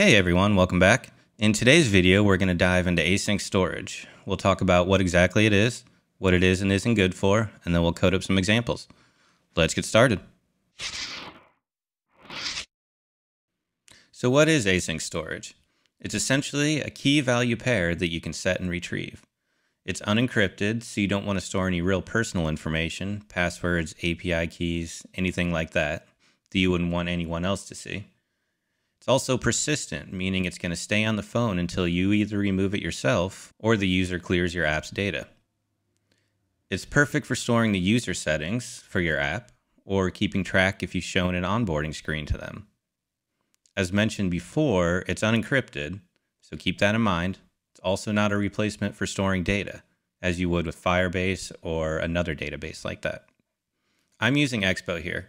Hey everyone, welcome back. In today's video, we're going to dive into async storage. We'll talk about what exactly it is, what it is and isn't good for, and then we'll code up some examples. Let's get started. So what is async storage? It's essentially a key value pair that you can set and retrieve. It's unencrypted, so you don't want to store any real personal information, passwords, API keys, anything like that you wouldn't want anyone else to see. It's also persistent, meaning it's going to stay on the phone until you either remove it yourself or the user clears your app's data. It's perfect for storing the user settings for your app or keeping track if you've shown an onboarding screen to them. As mentioned before, it's unencrypted, so keep that in mind. It's also not a replacement for storing data, as you would with Firebase or another database like that. I'm using Expo here,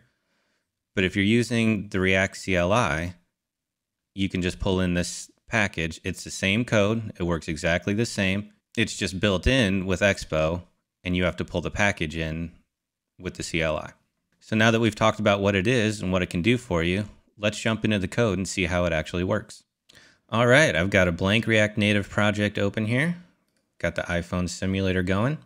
but if you're using the React CLI, you can just pull in this package. It's the same code. It works exactly the same. It's just built in with Expo, and you have to pull the package in with the CLI. So now that we've talked about what it is and what it can do for you, let's jump into the code and see how it actually works. All right, I've got a blank React Native project open here. Got the iPhone simulator going.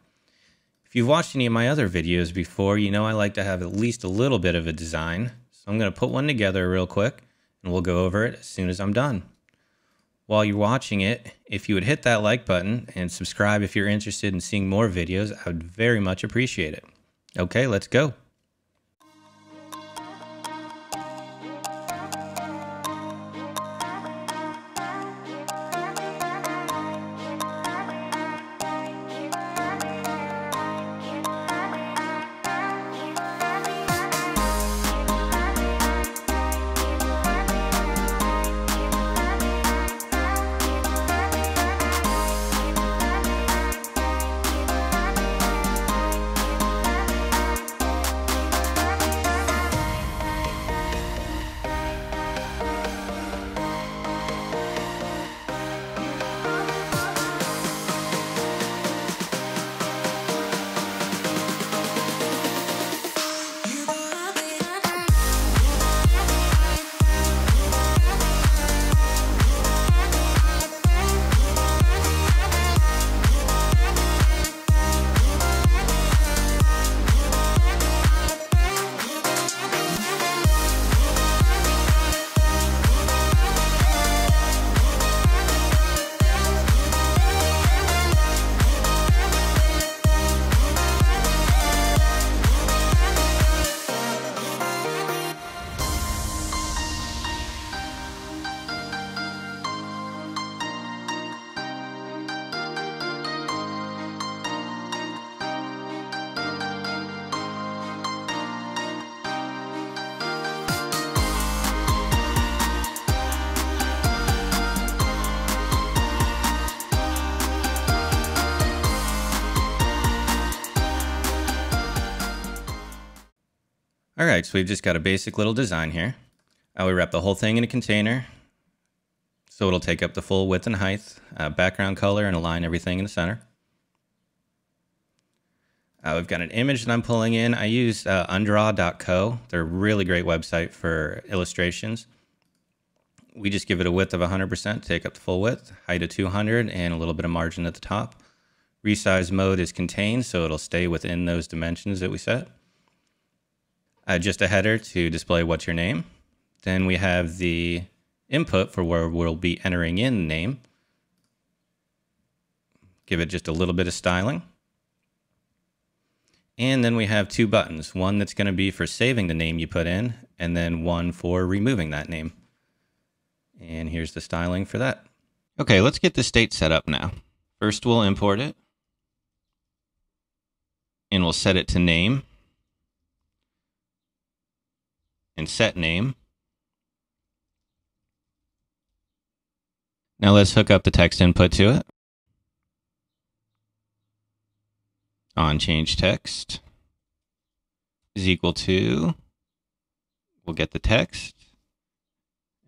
If you've watched any of my other videos before, you know I like to have at least a little bit of a design. So I'm going to put one together real quick, and we'll go over it as soon as I'm done. While you're watching it, if you would hit that like button and subscribe if you're interested in seeing more videos, I would very much appreciate it. Okay, let's go. All right, so we've just got a basic little design here. I would wrap the whole thing in a container, so it'll take up the full width and height, background color, and align everything in the center. We've got an image that I'm pulling in. I use undraw.co. They're a really great website for illustrations. We just give it a width of 100%, take up the full width, height of 200, and a little bit of margin at the top. Resize mode is contained, so it'll stay within those dimensions that we set. Just a header to display what's your name. Then we have the input for where we'll be entering in name. Give it just a little bit of styling. And then we have two buttons, one that's going to be for saving the name you put in, and then one for removing that name. And here's the styling for that. Okay, let's get the state set up now. First, we'll import it, and we'll set it to name. And set name. Now let's hook up the text input to it. On change text is equal to, we'll get the text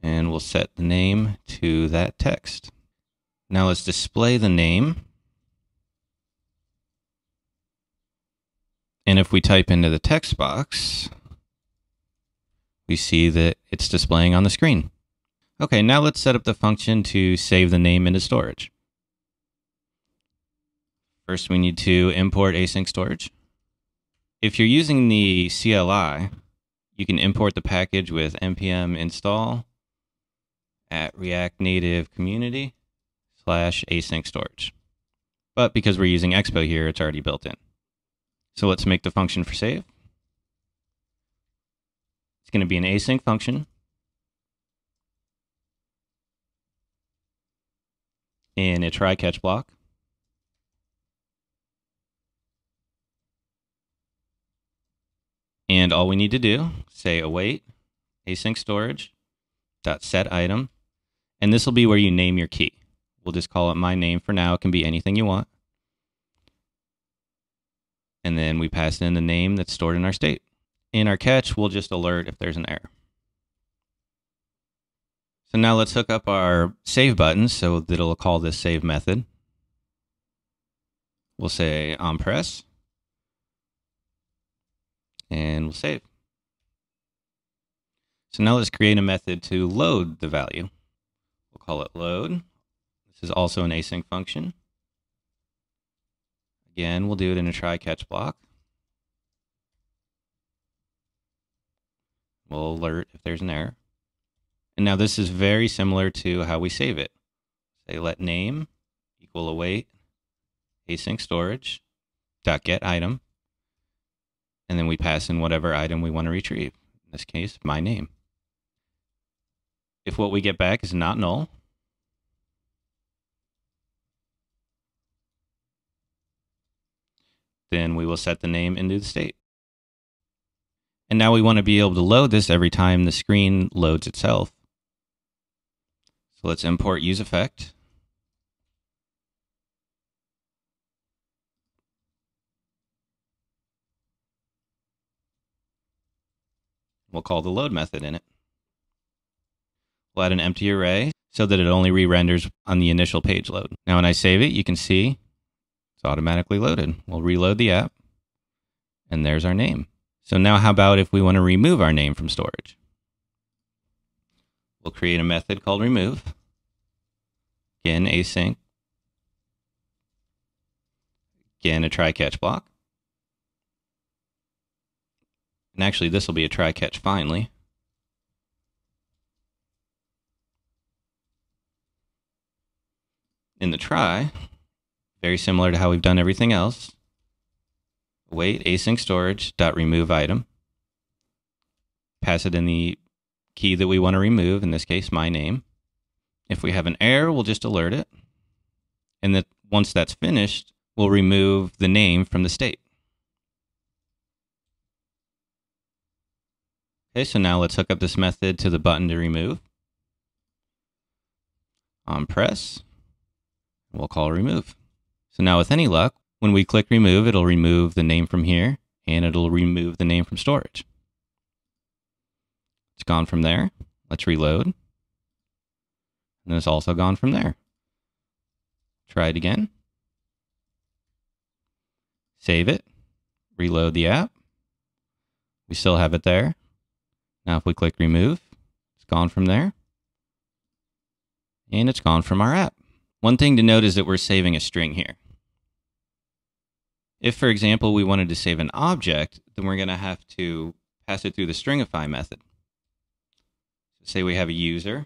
and we'll set the name to that text. Now let's display the name. And if we type into the text box, we see that it's displaying on the screen. Okay, now let's set up the function to save the name into storage. First, we need to import async storage. If you're using the CLI, you can import the package with npm install at react-native-community/async-storage. But because we're using Expo here, it's already built in. So let's make the function for save. It's going to be an async function. In a try-catch block. And all we need to do, say await async storage dot set item, and this will be where you name your key. We'll just call it my name for now. It can be anything you want. And then we pass in the name that's stored in our state. In our catch, we'll just alert if there's an error. So now let's hook up our save button so that it'll call this save method. We'll say onPress. And we'll save. So now let's create a method to load the value. We'll call it load. This is also an async function. Again, we'll do it in a try-catch block. We'll alert if there's an error. And now this is very similar to how we save it. Say let name equal await async storage dot get item. And then we pass in whatever item we want to retrieve. In this case, my name. If what we get back is not null, then we will set the name into the state. And now we want to be able to load this every time the screen loads itself. So let's import useEffect. We'll call the load method in it. We'll add an empty array so that it only re-renders on the initial page load. Now when I save it, you can see it's automatically loaded. We'll reload the app, and there's our name. So now how about if we want to remove our name from storage? We'll create a method called remove. Again, async. Again, a try-catch block. And actually, this will be a try-catch finally. In the try, very similar to how we've done everything else, await async storage dot remove item. Pass it in the key that we want to remove, in this case, my name. If we have an error, we'll just alert it. And that once that's finished, we'll remove the name from the state. Okay, so now let's hook up this method to the button to remove. OnPress, we'll call remove. So now with any luck, when we click remove, it'll remove the name from here, and it'll remove the name from storage. It's gone from there. Let's reload. And then it's also gone from there. Try it again. Save it. Reload the app. We still have it there. Now if we click remove, it's gone from there, and it's gone from our app. One thing to note is that we're saving a string here. If, for example, we wanted to save an object, then we're going to have to pass it through the stringify method. Say we have a user,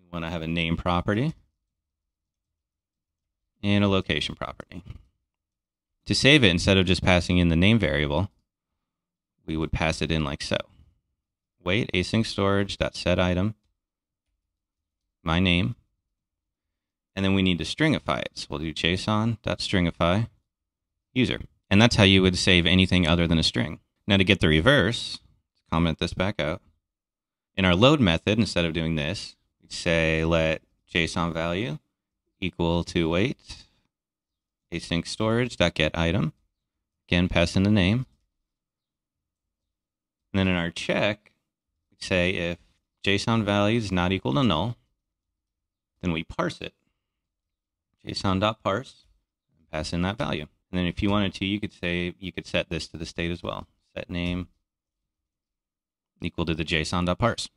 we want to have a name property, and a location property. To save it, instead of just passing in the name variable, we would pass it in like so. Wait, async storage dot set item, my name, and then we need to stringify it. So we'll do JSON dot stringify user, and that's how you would save anything other than a string. Now to get the reverse, comment this back out. In our load method, instead of doing this, we'd say let JSON value equal to wait async storage dot get item. Again, pass in the name, and then in our check, we'd say if JSON value is not equal to null, then we parse it. JSON.parse, and pass in that value. And then if you wanted to, you could set this to the state as well. Set name equal to the JSON.parse.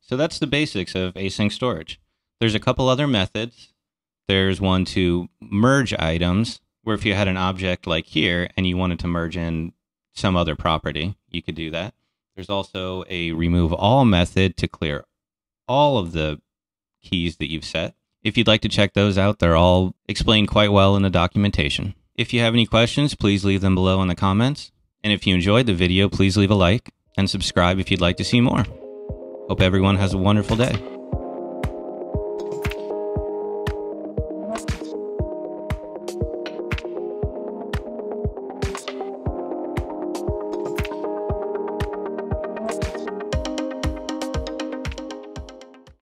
So that's the basics of async storage. There's a couple other methods. There's one to merge items, where if you had an object like here and you wanted to merge in some other property, you could do that. There's also a remove all method to clear all of the keys that you've set. If you'd like to check those out, they're all explained quite well in the documentation. If you have any questions, please leave them below in the comments. And if you enjoyed the video, please leave a like and subscribe if you'd like to see more. Hope everyone has a wonderful day.